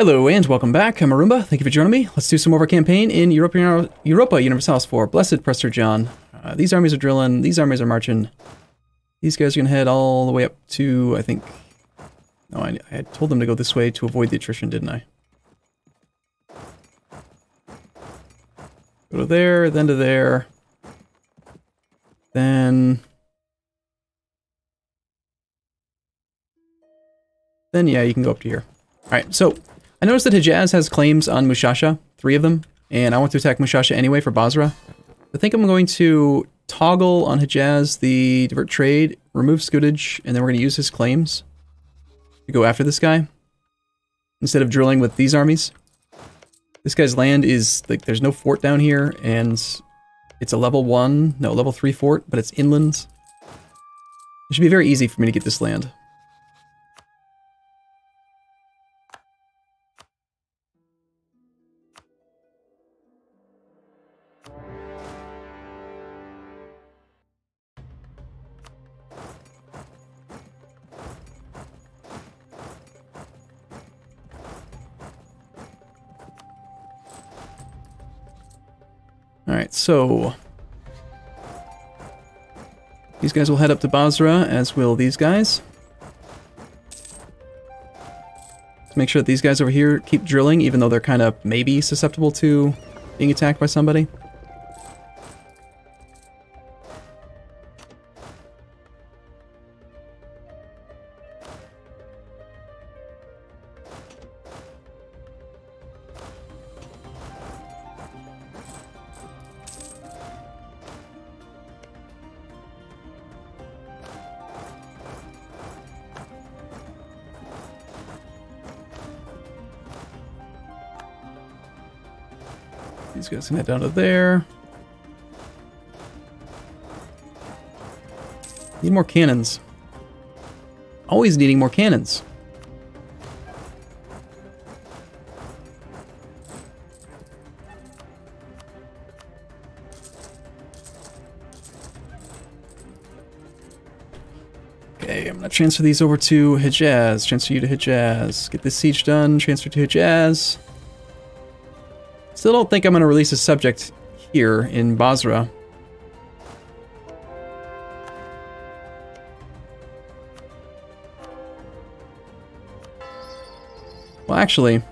Hello and welcome back. I'm Arumba. Thank you for joining me. Let's do some more of our campaign in Europa Universalis IV. Blessed Prester John. These armies are drilling. These armies are marching. These guys are going to head all the way up to, I think... No, I had told them to go this way to avoid the attrition, didn't I? Go to there... Then yeah, you can go up to here. Alright, so... I noticed that Hejaz has claims on Mushasha, 3 of them, and I want to attack Mushasha anyway for Basra. I think I'm going to toggle on Hejaz the divert trade, remove Scutage, and then we're going to use his claims to go after this guy instead of drilling with these armies. This guy's land is, like, there's no fort down here, and it's a level 3 fort, but it's inland. It should be very easy for me to get this land. Alright, so... these guys will head up to Basra, as will these guys. Let's make sure that these guys over here keep drilling, even though they're kind of maybe susceptible to being attacked by somebody. These guys can head down to there. Need more cannons. Always needing more cannons. Okay, I'm gonna transfer these over to Hejaz. Transfer you to Hejaz. Get this siege done. Transfer to Hejaz. Still don't think I'm going to release a subject here in Basra. Well, actually...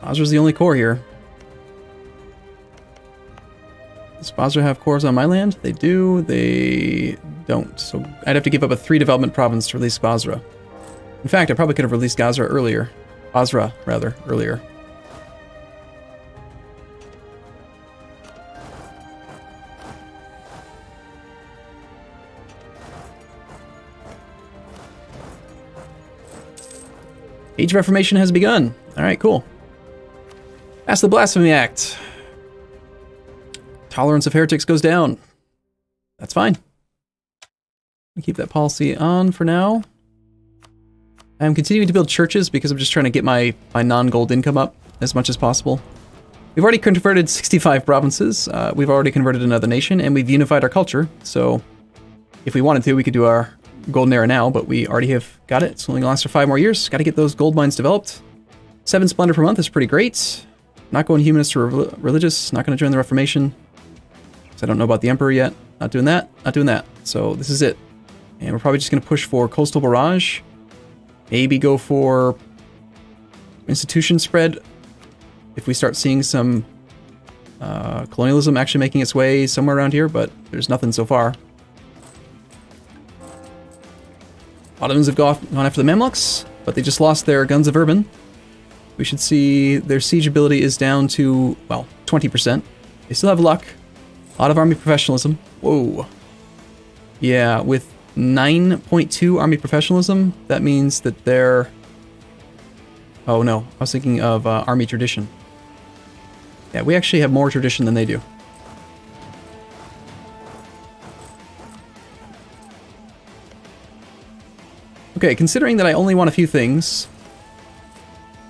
Basra's the only core here. Does Basra have cores on my land? They do, they don't. So I'd have to give up a 3 development province to release Basra. In fact, I probably could have released Gaza earlier. Azra, rather, earlier. Age of Reformation has begun. Alright, cool. Pass the Blasphemy Act. Tolerance of heretics goes down. That's fine. I'll keep that policy on for now. I'm continuing to build churches because I'm just trying to get my non-gold income up as much as possible. We've already converted 65 provinces, we've already converted another nation, and we've unified our culture, so if we wanted to, we could do our golden era now, but we already have got it. It's only gonna last for 5 more years. Gotta get those gold mines developed. 7 splendor per month is pretty great. Not going humanist or religious, not gonna join the Reformation, because I don't know about the Emperor yet. Not doing that, not doing that. So this is it. And we're probably just gonna push for Coastal Barrage. Maybe go for institution spread if we start seeing some colonialism actually making its way somewhere around here, but there's nothing so far. Ottomans have gone after the Mamluks, but they just lost their guns of urban. We should see their siege ability is down to, well, 20%. They still have luck. A lot of army professionalism. Whoa. Yeah, with 9.2 army professionalism, that means that they're... Oh no, I was thinking of army tradition. Yeah, we actually have more tradition than they do. Okay, considering that I only want a few things,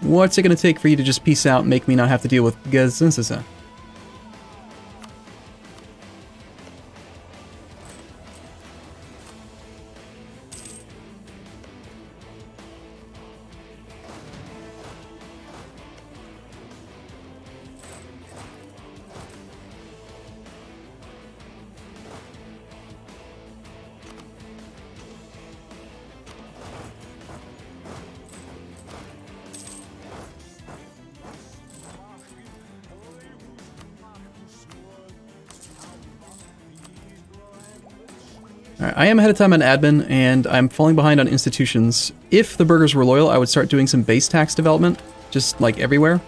what's it going to take for you to just peace out and make me not have to deal with Gazinsisa? Alright, I am ahead of time on admin, and I'm falling behind on institutions. If the burgers were loyal, I would start doing some base tax development, just like everywhere.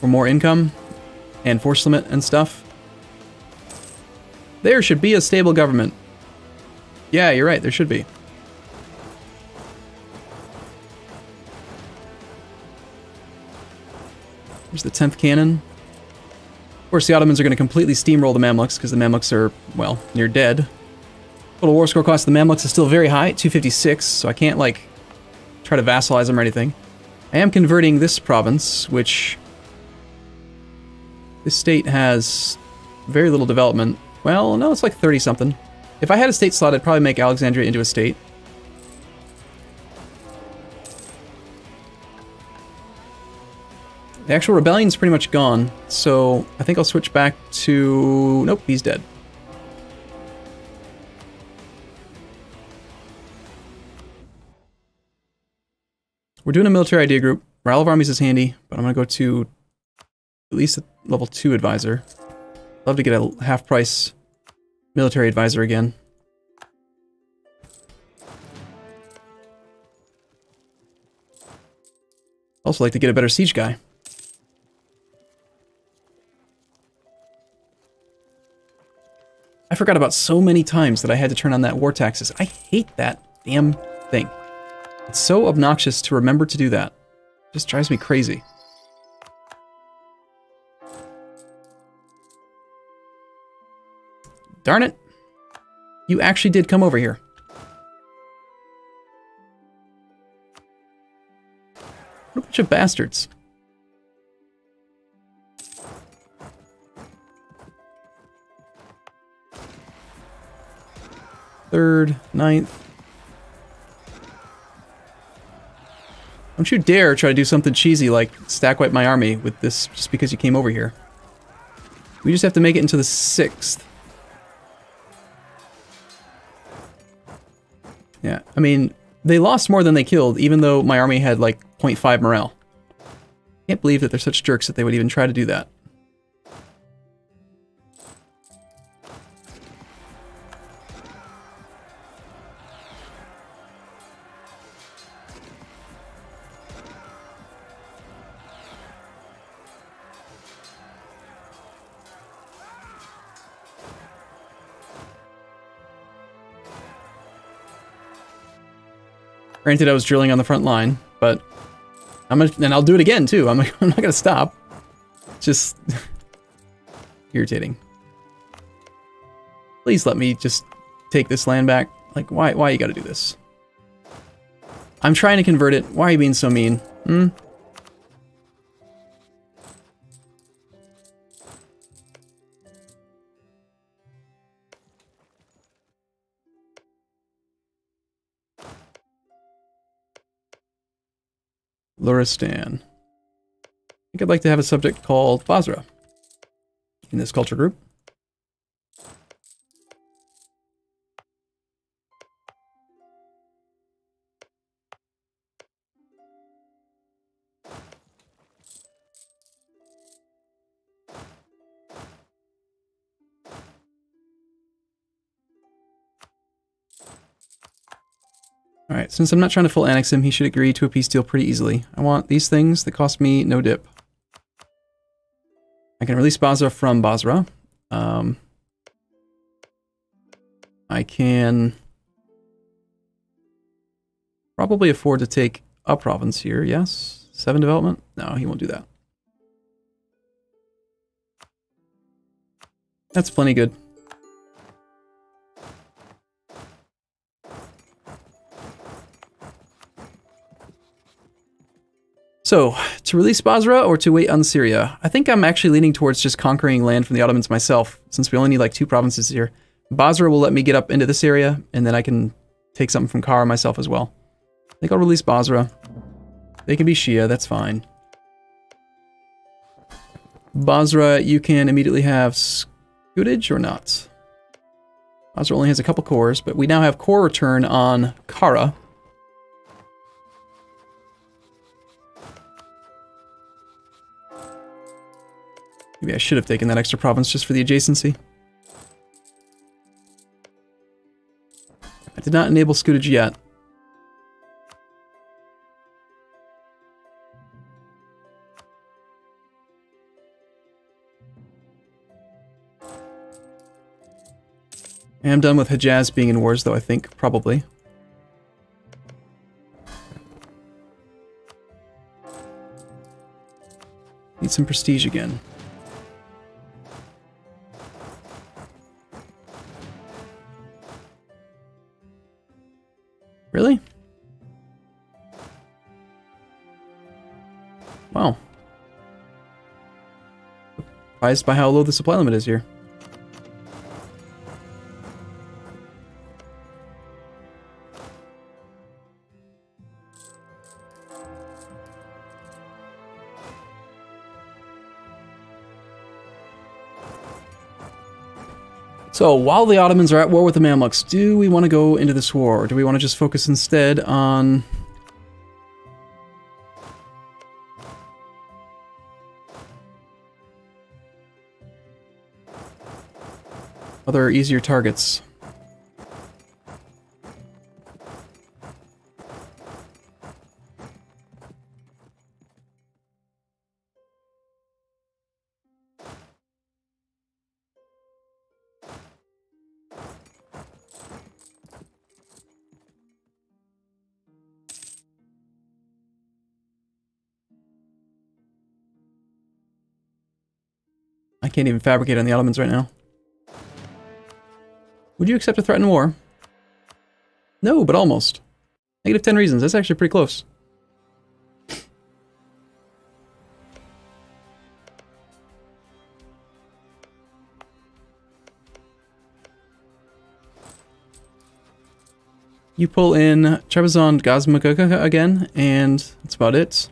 For more income, and force limit and stuff. There should be a stable government. Yeah, you're right, there should be. There's the 10th cannon. Of course, the Ottomans are going to completely steamroll the Mamluks, because the Mamluks are, well, near dead. Total war score cost of the Mamluks is still very high, 256, so I can't, like, try to vassalize them or anything. I am converting this province, which... this state has very little development. Well, no, it's like 30-something. If I had a state slot, I'd probably make Alexandria into a state. The actual rebellion's pretty much gone, so I think I'll switch back to... nope, he's dead. We're doing a military idea group. Morale of Armies is handy, but I'm gonna go to at least a level 2 advisor. Love to get a half-price military advisor again. Also like to get a better siege guy. I forgot about so many times that I had to turn on that war taxes. I hate that damn thing. It's so obnoxious to remember to do that. It just drives me crazy. Darn it! You actually did come over here. What a bunch of bastards. Third, 9th. Don't you dare try to do something cheesy like stack wipe my army with this just because you came over here. We just have to make it into the 6th. Yeah, I mean, they lost more than they killed, even though my army had, like, 0.5 morale. Can't believe that they're such jerks that they would even try to do that. Granted, I was drilling on the front line, but I'm gonna, and I'll do it again too. I'm not gonna stop. It's just irritating. Please let me just take this land back. Like, why you gotta do this? I'm trying to convert it. Why are you being so mean? Hmm? Luristan. I think I'd like to have a subject called Basra in this culture group. Alright, since I'm not trying to full annex him, he should agree to a peace deal pretty easily. I want these things that cost me no dip. I can release Basra from Basra. I can probably afford to take a province here, yes? 7 development? No, he won't do that. That's plenty good. So, to release Basra or to wait on Syria? I think I'm actually leaning towards just conquering land from the Ottomans myself, since we only need like 2 provinces here. Basra will let me get up into this area, and then I can take something from Kara myself as well. I think I'll release Basra. They can be Shia, that's fine. Basra, you can immediately have Scutage or not. Basra only has a couple cores, but we now have core return on Kara. Maybe I should have taken that extra province just for the adjacency. I did not enable Scutage yet. I am done with Hejaz being in wars though, I think, probably. Need some prestige again. Really? Wow. Surprised by how low the supply limit is here. So, while the Ottomans are at war with the Mamluks, do we want to go into this war, or do we want to just focus instead on... other easier targets? I can't even fabricate on the Ottomans right now. Would you accept a threatened war? No, but almost. -10 reasons. That's actually pretty close. You pull in Trebizond, Gazinsisa again, and that's about it.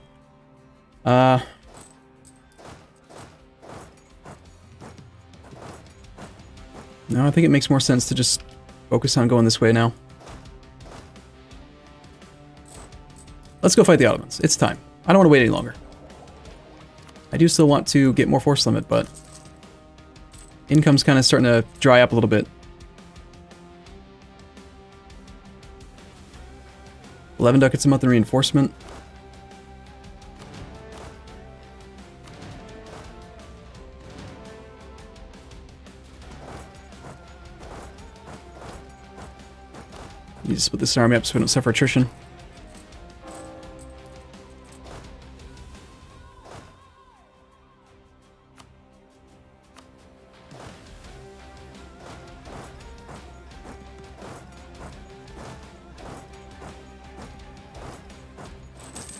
No, I think it makes more sense to just focus on going this way now. Let's go fight the Ottomans. It's time. I don't want to wait any longer. I do still want to get more force limit, but... income's kind of starting to dry up a little bit. 11 ducats a month in reinforcement. Need to split this army up so we don't suffer attrition.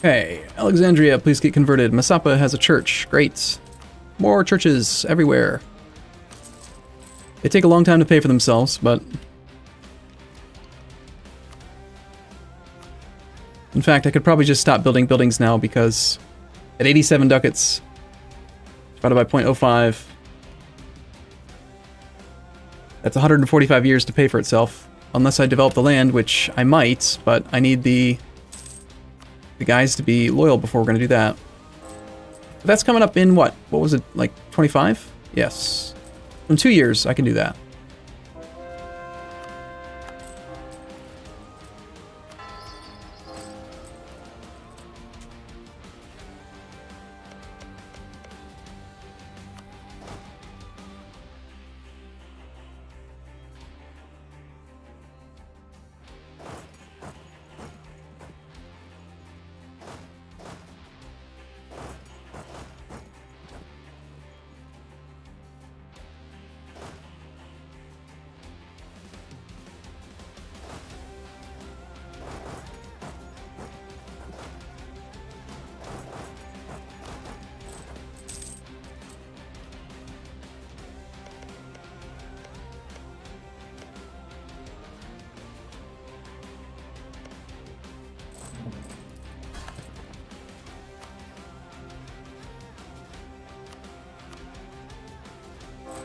Hey, Alexandria, please get converted. Masapa has a church. Great. More churches everywhere. They take a long time to pay for themselves, but... in fact, I could probably just stop building buildings now, because at 87 ducats, divided by 0.05, that's 145 years to pay for itself. Unless I develop the land, which I might, but I need the guys to be loyal before we're going to do that. But that's coming up in what? What was it, like 25? Yes. In 2 years, I can do that.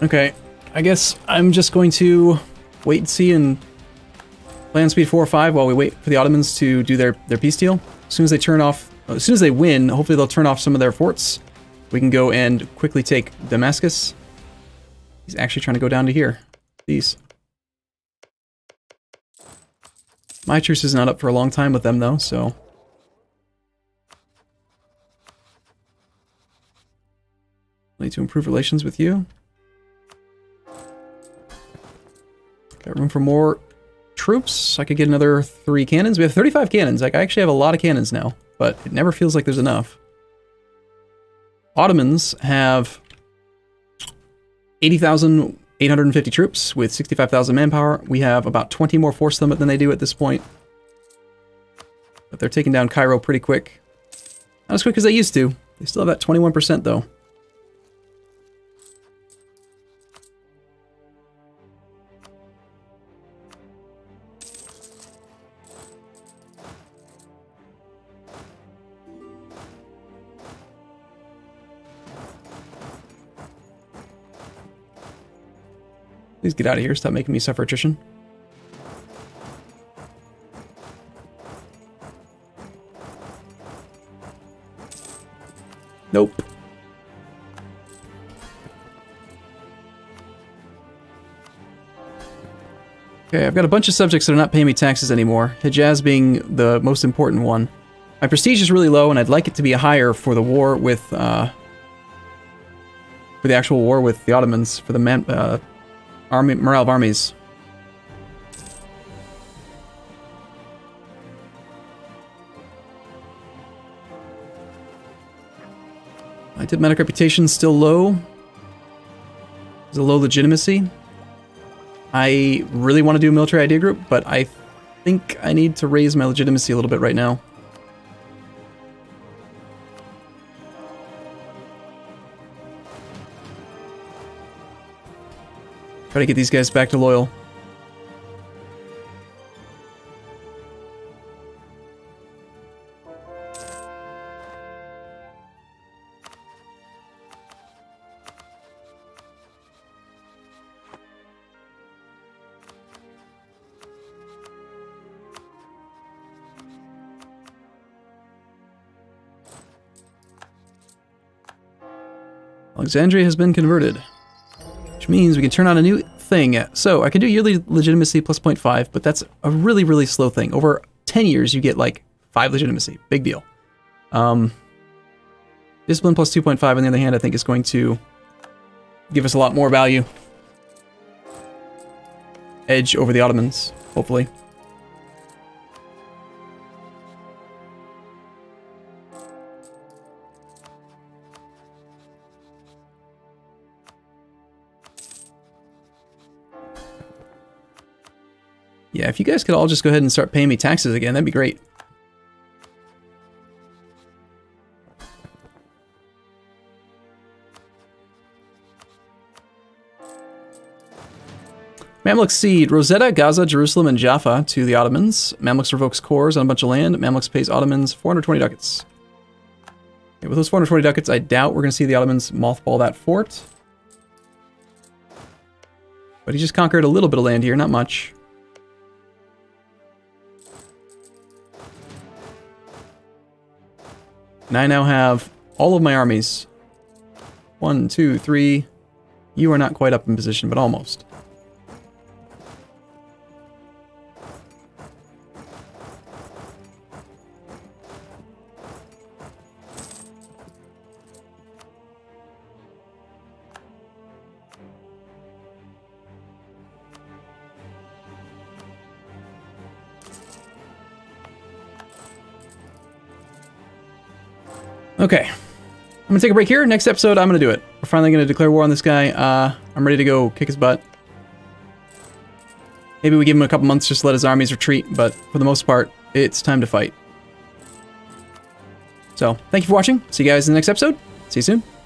Okay, I guess I'm just going to wait and see and plan speed 4 or 5 while we wait for the Ottomans to do their peace deal. As soon as they win, hopefully they'll turn off some of their forts. We can go and quickly take Damascus. He's actually trying to go down to here. These. My truce is not up for a long time with them, though, so... I need to improve relations with you. Got room for more troops. I could get another 3 cannons. We have 35 cannons. Like, I actually have a lot of cannons now, but it never feels like there's enough. Ottomans have 80,850 troops with 65,000 manpower. We have about 20 more force than they do at this point. But they're taking down Cairo pretty quick. Not as quick as they used to. They still have that 21% though. Please get out of here. Stop making me suffer attrition. Nope. Okay, I've got a bunch of subjects that are not paying me taxes anymore, Hejaz being the most important one. My prestige is really low, and I'd like it to be higher for the war with, for the actual war with the Ottomans, for the army, morale of armies. My diplomatic reputation still low. There's a low legitimacy. I really want to do a military idea group, but I think I need to raise my legitimacy a little bit right now. Try to get these guys back to loyal. Alexandria has been converted. Which means we can turn on a new thing. So I can do yearly legitimacy plus 0.5, but that's a really, really slow thing. Over 10 years, you get like 5 legitimacy. Big deal. Discipline plus 2.5, on the other hand, I think is going to give us a lot more value. Edge over the Ottomans, hopefully. Yeah, if you guys could all just go ahead and start paying me taxes again, that'd be great. Mamluks cede Rosetta, Gaza, Jerusalem, and Jaffa to the Ottomans. Mamluks revokes cores on a bunch of land. Mamluks pays Ottomans 420 ducats. Okay, with those 420 ducats, I doubt we're going to see the Ottomans mothball that fort. But he just conquered a little bit of land here, not much. And I now have all of my armies. 1, 2, 3. You are not quite up in position, but almost. Okay, I'm gonna take a break here. Next episode, I'm gonna do it. We're finally gonna declare war on this guy. I'm ready to go kick his butt. Maybe we give him a couple months just to let his armies retreat, but for the most part, it's time to fight. So, thank you for watching. See you guys in the next episode. See you soon.